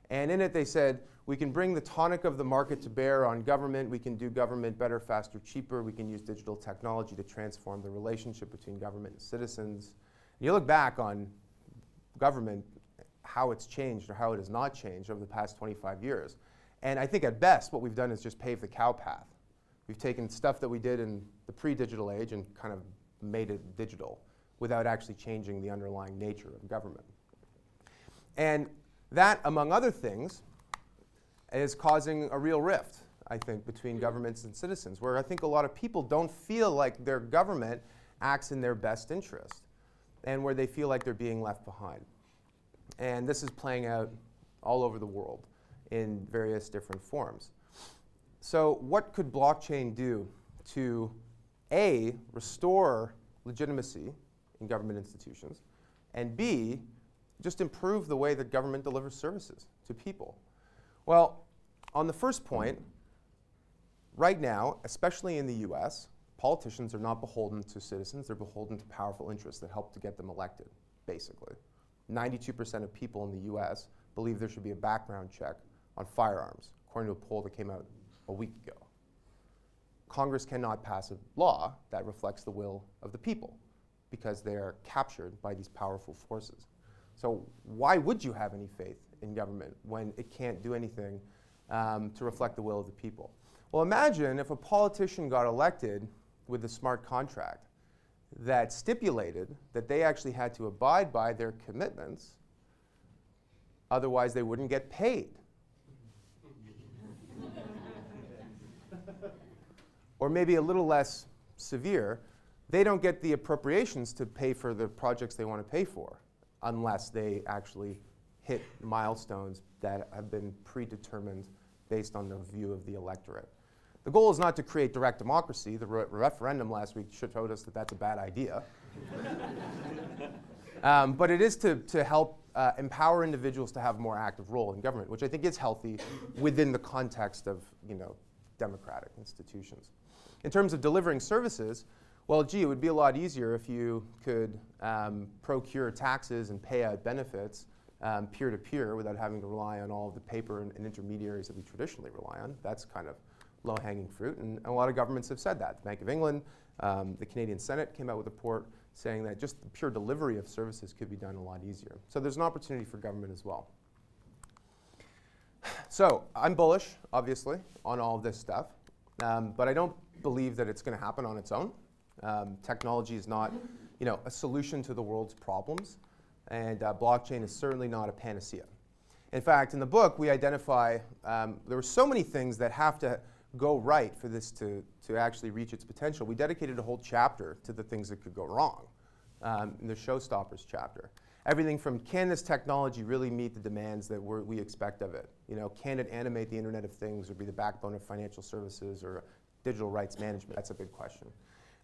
And in it they said, we can bring the tonic of the market to bear on government, we can do government better, faster, cheaper, we can use digital technology to transform the relationship between government and citizens. And you look back on government, how it's changed or how it has not changed over the past twenty-five years. And I think at best what we've done is just pave the cow path. We've taken stuff that we did in the pre-digital age and kind of made it digital without actually changing the underlying nature of government. And that, among other things, is causing a real rift, I think, between governments and citizens, where I think a lot of people don't feel like their government acts in their best interest, and where they feel like they're being left behind. And this is playing out all over the world in various different forms. So what could blockchain do to, A, restore legitimacy in government institutions, and B, just improve the way that government delivers services to people? Well, on the first point, right now, especially in the U S, politicians are not beholden to citizens, they're beholden to powerful interests that help to get them elected, basically. ninety-two percent of people in the U S believe there should be a background check on firearms, according to a poll that came out a week ago. Congress cannot pass a law that reflects the will of the people, because they are captured by these powerful forces. So why would you have any faith in government when it can't do anything um, to reflect the will of the people? Well, imagine if a politician got elected with a smart contract that stipulated that they actually had to abide by their commitments, otherwise they wouldn't get paid. Or maybe a little less severe, they don't get the appropriations to pay for the projects they want to pay for, unless they actually hit milestones that have been predetermined based on the view of the electorate. The goal is not to create direct democracy. The re referendum last week showed us that that's a bad idea. um, but it is to, to help uh, empower individuals to have a more active role in government, which I think is healthy within the context of, you know, democratic institutions. In terms of delivering services, well, gee, it would be a lot easier if you could um, procure taxes and pay out benefits um, peer-to-peer without having to rely on all of the paper and, and intermediaries that we traditionally rely on. That's kind of low-hanging fruit, and, and a lot of governments have said that. The Bank of England, um, the Canadian Senate came out with a report saying that just the pure delivery of services could be done a lot easier. So there's an opportunity for government as well. So I'm bullish, obviously, on all of this stuff, um, but I don't believe that it's going to happen on its own. Um, technology is not, you know, a solution to the world's problems, and uh, blockchain is certainly not a panacea. In fact, in the book, we identify um, there were so many things that have to go right for this to, to actually reach its potential. We dedicated a whole chapter to the things that could go wrong um, in the Showstoppers chapter. Everything from, can this technology really meet the demands that we're, we expect of it? You know, can it animate the Internet of Things or be the backbone of financial services or digital rights management? That's a big question.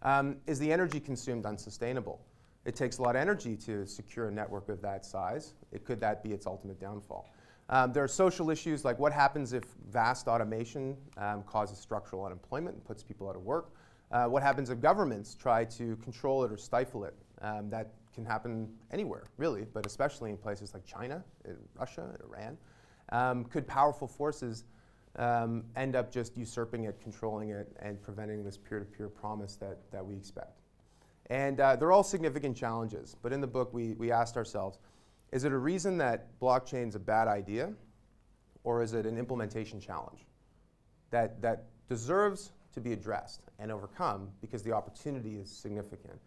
Um, is the energy consumed unsustainable? It takes a lot of energy to secure a network of that size. It, could that be its ultimate downfall? Um, there are social issues like what happens if vast automation um, causes structural unemployment and puts people out of work? Uh, what happens if governments try to control it or stifle it? Um, that can happen anywhere, really, but especially in places like China, and Russia, and Iran. Um, could powerful forces Um, end up just usurping it, controlling it, and preventing this peer-to-peer promise that, that we expect? And uh, they're all significant challenges, but in the book we, we asked ourselves, is it a reason that blockchain's a bad idea, or is it an implementation challenge that, that deserves to be addressed and overcome because the opportunity is significant?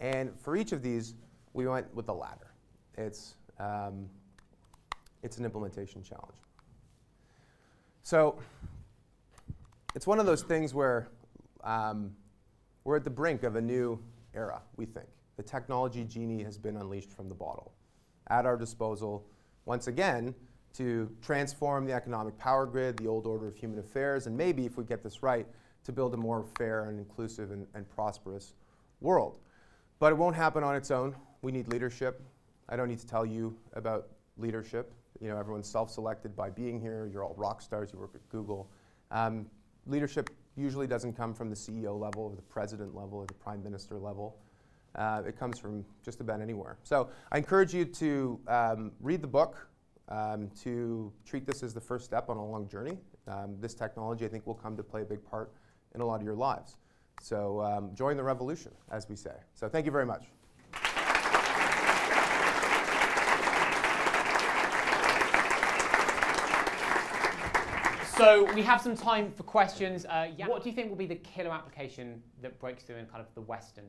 And for each of these, we went with the latter. It's, um, it's an implementation challenge. So it's one of those things where um, we're at the brink of a new era, we think. The technology genie has been unleashed from the bottle. At our disposal, once again, to transform the economic power grid, the old order of human affairs, and maybe, if we get this right, to build a more fair and inclusive and, and prosperous world. But it won't happen on its own. We need leadership. I don't need to tell you about leadership. You know, everyone's self-selected by being here. You're all rock stars. You work at Google. Um, leadership usually doesn't come from the C E O level or the president level or the prime minister level. Uh, it comes from just about anywhere. So I encourage you to um, read the book, um, to treat this as the first step on a long journey. Um, this technology, I think, will come to play a big part in a lot of your lives. So um, join the revolution, as we say. So thank you very much. So we have some time for questions. Uh, yeah. What do you think will be the killer application that breaks through in kind of the Western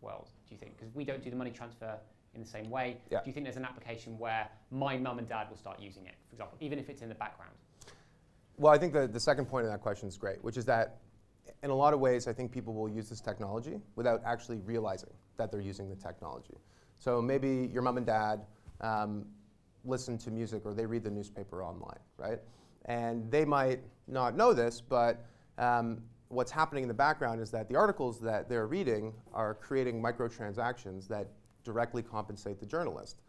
world, do you think? Because we don't do the money transfer in the same way. Yeah. Do you think there's an application where my mum and dad will start using it, for example, even if it's in the background? Well, I think the, the second point of that question is great, which is that in a lot of ways, I think people will use this technology without actually realizing that they're using the technology. So maybe your mum and dad um, listen to music or they read the newspaper online, right? And they might not know this, but um, what's happening in the background is that the articles that they're reading are creating microtransactions that directly compensate the journalist.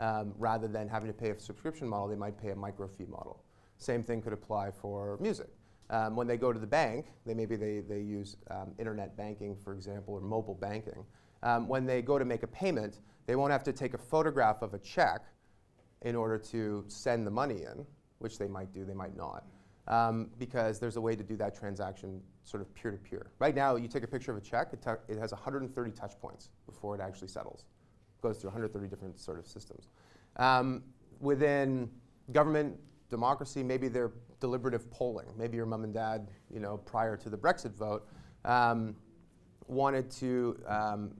Um, rather than having to pay a subscription model, they might pay a micro-fee model. Same thing could apply for music. Um, when they go to the bank, they maybe they, they use um, internet banking, for example, or mobile banking. Um, when they go to make a payment, they won't have to take a photograph of a check in order to send the money in, which they might do, they might not, um, because there's a way to do that transaction sort of peer-to-peer. Right now, you take a picture of a check, it, it has one hundred thirty touch points before it actually settles. It goes through one hundred thirty different sort of systems. Um, within government, democracy, maybe they're deliberative polling. Maybe your mum and dad, you know, prior to the Brexit vote, um, wanted to, um,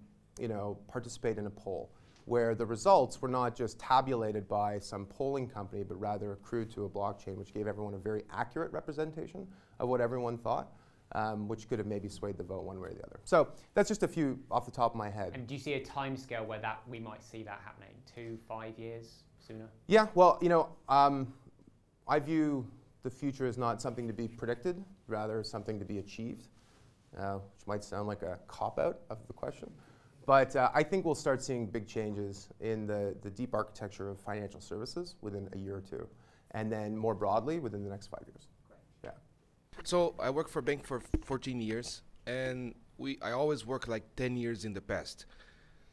you know, participate in a poll where the results were not just tabulated by some polling company, but rather accrued to a blockchain, which gave everyone a very accurate representation of what everyone thought, um, which could have maybe swayed the vote one way or the other. So that's just a few off the top of my head. And do you see a time scale where that we might see that happening? Two, five years sooner? Yeah. Well, you know, um, I view the future as not something to be predicted, rather something to be achieved, uh, which might sound like a cop-out of the question. But uh, I think we'll start seeing big changes in the, the deep architecture of financial services within a year or two, and then more broadly within the next five years. Great. Yeah. So I worked for a bank for fourteen years, and we I always work like ten years in the past.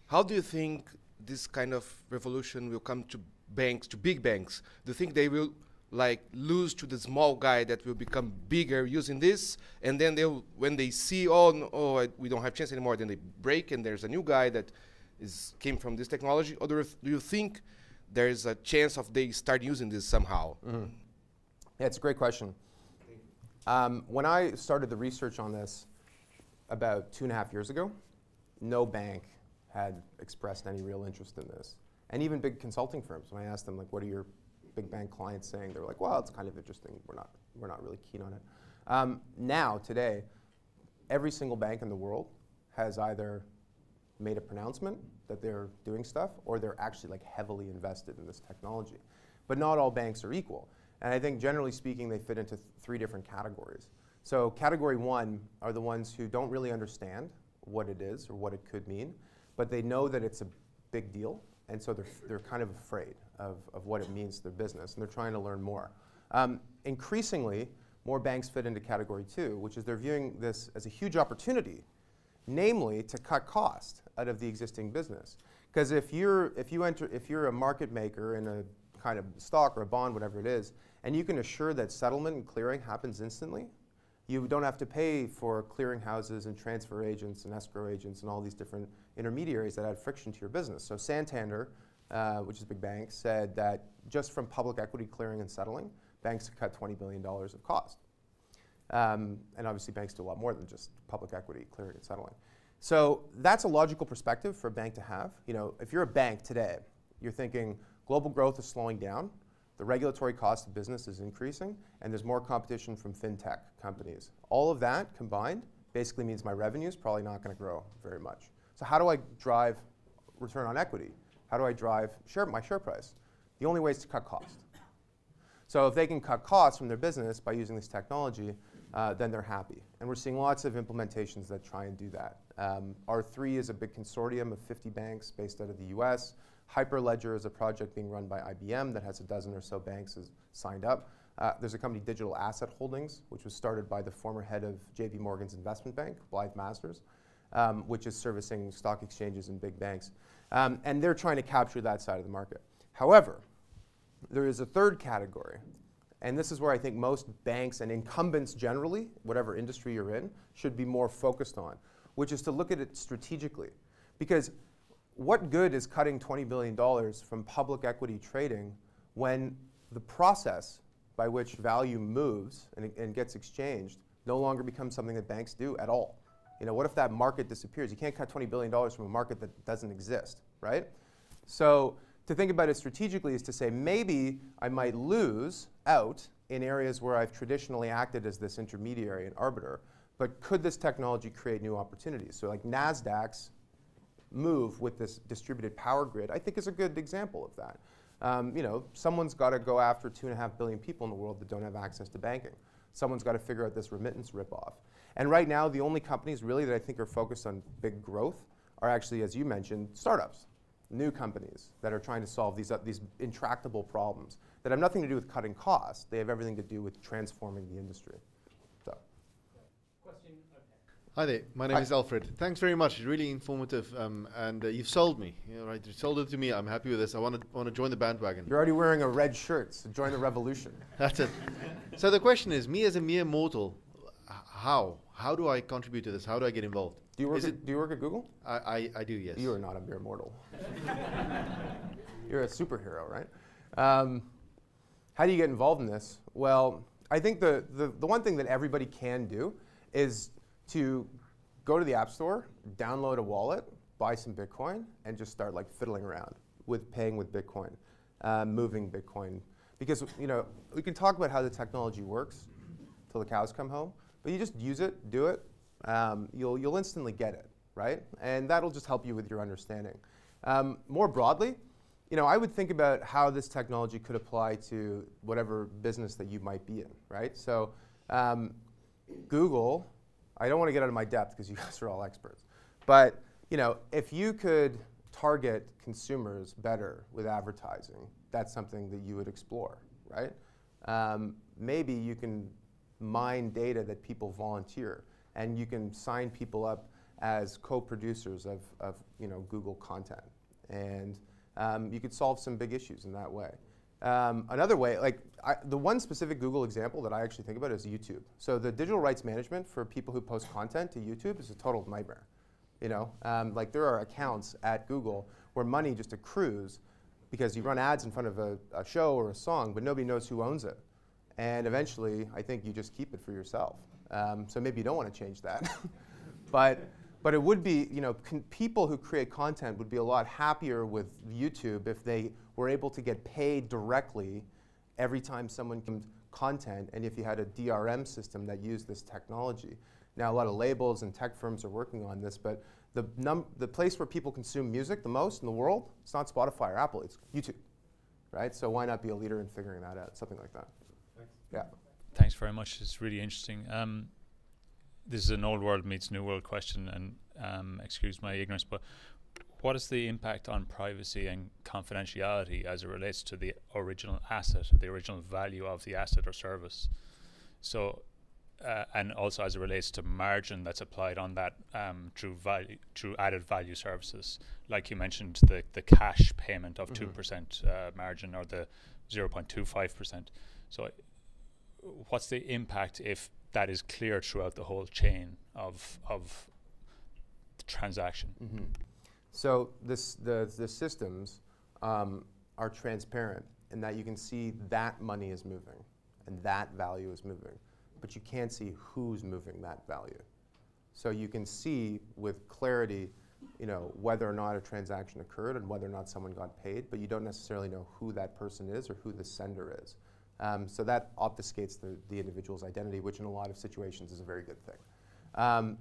How do you think this kind of revolution will come to banks, to big banks? Do you think they will like lose to the small guy that will become bigger using this, and then they'll, when they see, oh, no, oh I, we don't have chance anymore, then they break and there's a new guy that is, came from this technology? Or do you think there's a chance of they start using this somehow? Mm-hmm. Yeah, it's a great question. Um, when I started the research on this about two and a half years ago, no bank had expressed any real interest in this. And even big consulting firms, when I asked them, like, what are your big bank clients saying, they were like, well, it's kind of interesting. We're not, we're not really keen on it. Um, now, today, every single bank in the world has either made a pronouncement that they're doing stuff, or they're actually like heavily invested in this technology. But not all banks are equal. And I think generally speaking, they fit into th three different categories. So category one are the ones who don't really understand what it is or what it could mean, but they know that it's a big deal. And so they're, they're kind of afraid of, of what it means to their business, and they're trying to learn more. Um, increasingly, more banks fit into category two, which is they're viewing this as a huge opportunity, namely to cut cost out of the existing business. Because if you're, if you enter, if you're a market maker in a kind of stock or a bond, whatever it is, and you can assure that settlement and clearing happens instantly, you don't have to pay for clearing houses and transfer agents and escrow agents and all these different intermediaries that add friction to your business. So Santander, uh, which is a big bank, said that just from public equity clearing and settling, banks could cut twenty billion dollars of cost. Um, and obviously banks do a lot more than just public equity clearing and settling. So that's a logical perspective for a bank to have. You know, if you're a bank today, you're thinking global growth is slowing down, the regulatory cost of business is increasing, and there's more competition from fintech companies. All of that combined basically means my revenue is probably not going to grow very much. So how do I drive return on equity? How do I drive share my share price? The only way is to cut cost. So if they can cut costs from their business by using this technology, uh, then they're happy. And we're seeing lots of implementations that try and do that. Um, R three is a big consortium of fifty banks based out of the U S. Hyperledger is a project being run by I B M that has a dozen or so banks is signed up. Uh, there's a company, Digital Asset Holdings, which was started by the former head of J P Morgan's investment bank, Blythe Masters, um, which is servicing stock exchanges and big banks. Um, and they're trying to capture that side of the market. However, there is a third category. And this is where I think most banks and incumbents generally, whatever industry you're in, should be more focused on, which is to look at it strategically. Because what good is cutting twenty billion dollars from public equity trading when the process by which value moves and, and gets exchanged no longer becomes something that banks do at all? You know, what if that market disappears? You can't cut twenty billion dollars from a market that doesn't exist, right? So to think about it strategically is to say maybe I might lose out in areas where I've traditionally acted as this intermediary and arbiter, but could this technology create new opportunities? So like NASDAQ's move with this distributed power grid, I think is a good example of that. Um, you know, someone's got to go after two and a half billion people in the world that don't have access to banking. Someone's got to figure out this remittance ripoff. And right now, the only companies really that I think are focused on big growth are actually, as you mentioned, startups, new companies that are trying to solve these, uh, these intractable problems that have nothing to do with cutting costs. They have everything to do with transforming the industry. So. Question. Hi there, my name Hi. is Alfred. Thanks very much, really informative, um, and uh, you've sold me. You know, right? You sold it to me, I'm happy with this, I want to want to join the bandwagon. You're already wearing a red shirt, so join the revolution. That's it. So the question is, me as a mere mortal, how? How do I contribute to this? How do I get involved? Do you work, is at, it, do you work at Google? I, I, I do, yes. You are not a mere mortal. You're a superhero, right? Um, how do you get involved in this? Well, I think the, the, the one thing that everybody can do is to go to the App Store, download a wallet, buy some Bitcoin, and just start like fiddling around with paying with Bitcoin, uh, moving Bitcoin. Because you know, we can talk about how the technology works till the cows come home, but you just use it, do it, um, you'll, you'll instantly get it, right? And that'll just help you with your understanding. Um, more broadly, you know, I would think about how this technology could apply to whatever business that you might be in, right? So um, Google, I don't want to get out of my depth because you guys are all experts. But you know, if you could target consumers better with advertising, that's something that you would explore, right? Um, maybe you can mine data that people volunteer, and you can sign people up as co-producers of, of you know, Google content. And um, you could solve some big issues in that way. Um, another way, like I, the one specific Google example that I actually think about is YouTube. So the digital rights management for people who post content to YouTube is a total nightmare. You know, um, like there are accounts at Google where money just accrues because you run ads in front of a, a show or a song, but nobody knows who owns it. And eventually, I think you just keep it for yourself. Um, so maybe you don't want to change that. but but it would be, you know, con people who create content would be a lot happier with YouTube if they were able to get paid directly every time someone consumed content, and if you had a D R M system that used this technology. Now, a lot of labels and tech firms are working on this, but the, num the place where people consume music the most in the world, it's not Spotify or Apple, it's YouTube, right? So why not be a leader in figuring that out, something like that? Thanks. Yeah. Thanks very much, it's really interesting. Um, this is an old world meets new world question, and um, excuse my ignorance, but what is the impact on privacy and confidentiality as it relates to the original asset, the original value of the asset or service? So, uh, and also as it relates to margin that's applied on that um, through, value, through added value services, like you mentioned, the, the cash payment of mm-hmm. two percent uh, margin or the zero point two five percent. So what's the impact if that is clear throughout the whole chain of, of the transaction? Mm-hmm. So this, the, the systems um, are transparent in that you can see that money is moving and that value is moving, but you can't see who's moving that value. So you can see with clarity, you know, whether or not a transaction occurred and whether or not someone got paid, but you don't necessarily know who that person is or who the sender is. Um, so that obfuscates the, the individual's identity, which in a lot of situations is a very good thing. Um,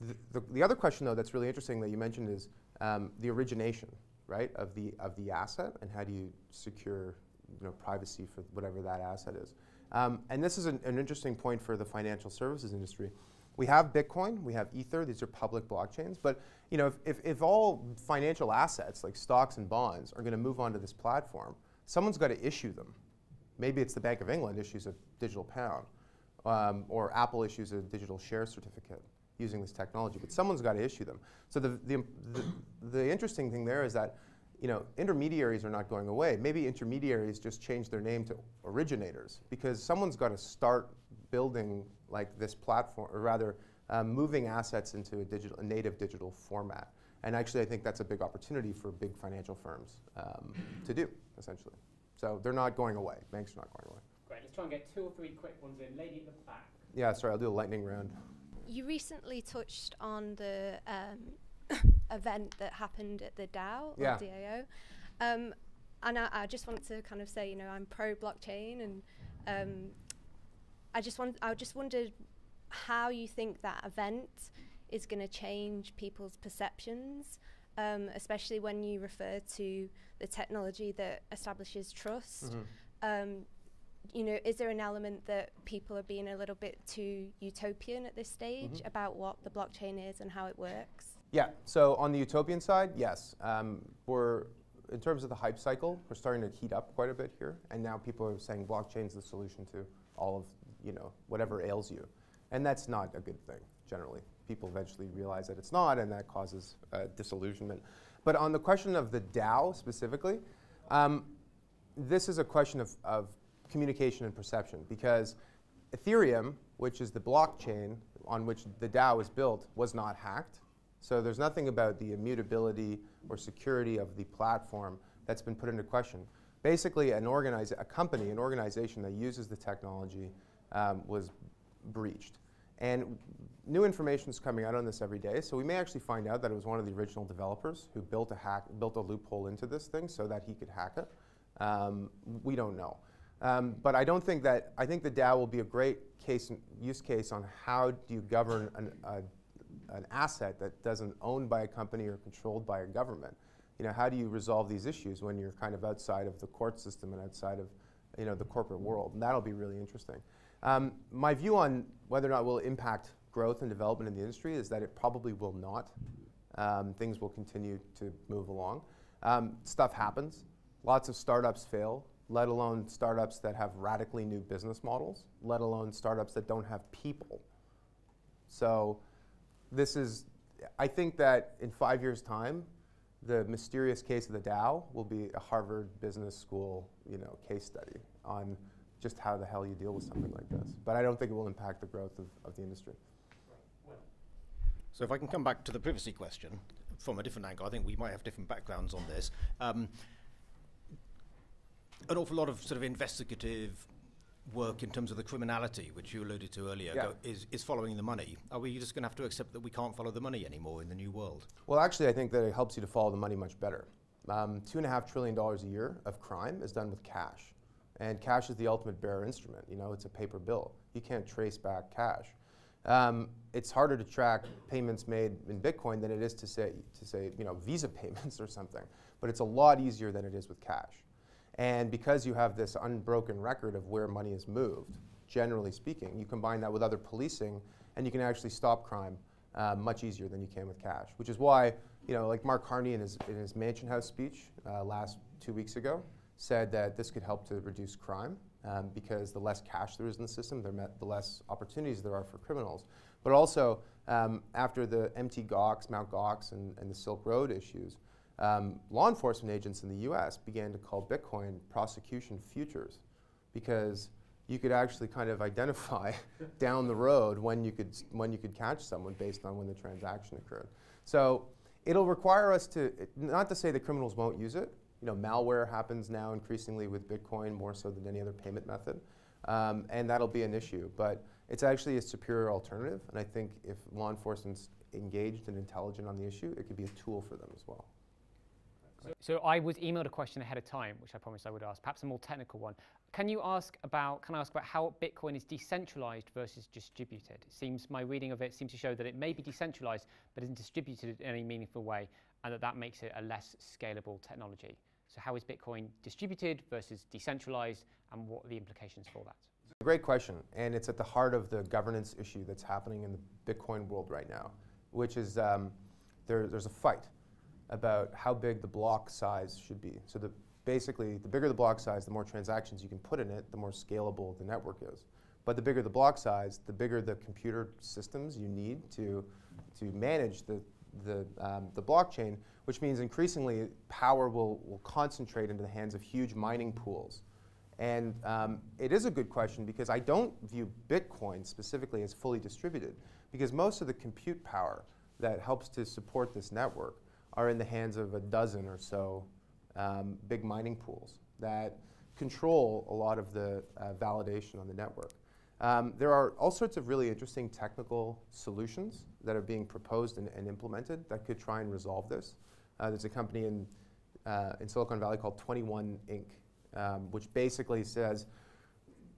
the, the, the other question, though, that's really interesting that you mentioned is, the origination, right, of the of the asset, and how do you secure you know, privacy for whatever that asset is. Um, and this is an, an interesting point for the financial services industry. We have Bitcoin, we have Ether, these are public blockchains, but you know, if, if, if all financial assets like stocks and bonds are going to move onto this platform, someone's got to issue them. Maybe it's the Bank of England issues a digital pound, um, or Apple issues a digital share certificate using this technology, but someone's got to issue them. So the, the, the, the interesting thing there is that you know, intermediaries are not going away. Maybe intermediaries just change their name to originators, because someone's got to start building like this platform, or rather um, moving assets into a, digital, a native digital format. And actually I think that's a big opportunity for big financial firms um, to do, essentially. So they're not going away. Banks are not going away. Great, let's try and get two or three quick ones in. Lady at the back. Yeah, sorry, I'll do a lightning round. You recently touched on the um, event that happened at the DAO, yeah. or D A O. Um, and I, I just wanted to kind of say, you know, I'm pro-blockchain, and um, I just want, I just wondered how you think that event is going to change people's perceptions, um, especially when you refer to the technology that establishes trust. Mm-hmm. um, you know, is there an element that people are being a little bit too utopian at this stage mm-hmm. about what the blockchain is and how it works? Yeah, so on the utopian side, yes. Um, we're, in terms of the hype cycle, we're starting to heat up quite a bit here, and now people are saying blockchain's the solution to all of, you know, whatever ails you. And that's not a good thing, generally. People eventually realize that it's not, and that causes uh, disillusionment. But on the question of the DAO specifically, um, this is a question of, of communication and perception, because Ethereum, which is the blockchain on which the DAO is built, was not hacked. So there's nothing about the immutability or security of the platform that's been put into question. Basically, an organize, a company, an organization that uses the technology um, was breached. And new information is coming out on this every day, so we may actually find out that it was one of the original developers who built a, hack, built a loophole into this thing so that he could hack it. Um, we don't know. Um, but I don't think that, I think the DAO will be a great case use case on how do you govern an, a, an asset that doesn't owned by a company or controlled by a government. You know, how do you resolve these issues when you're kind of outside of the court system and outside of, you know, the corporate world? And that'll be really interesting. Um, my view on whether or not it will impact growth and development in the industry is that it probably will not. Um, things will continue to move along. Um, stuff happens. Lots of startups fail, let alone startups that have radically new business models, let alone startups that don't have people. So this is, I think that in five years' time, the mysterious case of the DAO will be a Harvard Business School, you know, case study on just how the hell you deal with something like this. But I don't think it will impact the growth of, of the industry. So if I can come back to the privacy question from a different angle, I think we might have different backgrounds on this. Um, an awful lot of sort of investigative work in terms of the criminality, which you alluded to earlier, yeah. go, is, is following the money. Are we just going to have to accept that we can't follow the money anymore in the new world? Well, actually, I think that it helps you to follow the money much better. Um, two and a half trillion dollars a year of crime is done with cash. And cash is the ultimate bearer instrument. You know, it's a paper bill. You can't trace back cash. Um, it's harder to track payments made in Bitcoin than it is to say, to say, you know, Visa payments or something. But it's a lot easier than it is with cash. And because you have this unbroken record of where money is moved, generally speaking, you combine that with other policing, and you can actually stop crime uh, much easier than you can with cash, which is why, you know, like Mark Carney in his, in his Mansion House speech uh, last two weeks ago said that this could help to reduce crime um, because the less cash there is in the system, there met the less opportunities there are for criminals. But also, um, after the M T Gox, Mount Gox, and, and the Silk Road issues, Um, law enforcement agents in the U S began to call Bitcoin prosecution futures, because you could actually kind of identify down the road when you could when you could catch someone based on when the transaction occurred. So it'll require us to, it, not to say that criminals won't use it. You know, malware happens now increasingly with Bitcoin more so than any other payment method, um, and that'll be an issue. But it's actually a superior alternative, and I think if law enforcement's engaged and intelligent on the issue, it could be a tool for them as well. So I was emailed a question ahead of time, which I promised I would ask, perhaps a more technical one. Can you ask about, can I ask about how Bitcoin is decentralized versus distributed? It seems, my reading of it seems to show that it may be decentralized, but isn't distributed in any meaningful way, and that that makes it a less scalable technology. So how is Bitcoin distributed versus decentralized, and what are the implications for that? It's a great question, and it's at the heart of the governance issue that's happening in the Bitcoin world right now, which is um, there, there's a fight about how big the block size should be. So the, basically, the bigger the block size, the more transactions you can put in it, the more scalable the network is. But the bigger the block size, the bigger the computer systems you need to, to manage the, the, um, the blockchain, which means increasingly power will, will concentrate into the hands of huge mining pools. And um, it is a good question, because I don't view Bitcoin specifically as fully distributed, because most of the compute power that helps to support this network are in the hands of a dozen or so um, big mining pools that control a lot of the uh, validation on the network. Um, there are all sorts of really interesting technical solutions that are being proposed and, and implemented that could try and resolve this. Uh, there's a company in, uh, in Silicon Valley called twenty-one Inc, um, which basically says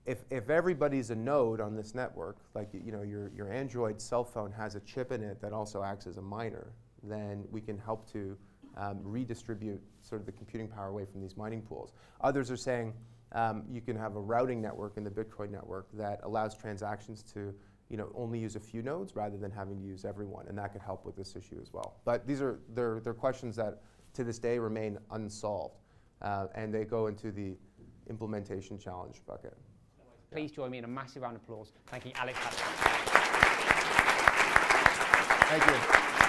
if, if everybody's a node on this network, like you know, your, your Android cell phone has a chip in it that also acts as a miner, then we can help to um, redistribute sort of the computing power away from these mining pools. Others are saying, Um, you can have a routing network in the Bitcoin network that allows transactions to, you know, only use a few nodes rather than having to use everyone, and that could help with this issue as well. But these are they're, they're questions that to this day remain unsolved, uh, and they go into the implementation challenge bucket. Please join me in a massive round of applause thanking Alex. Thank you.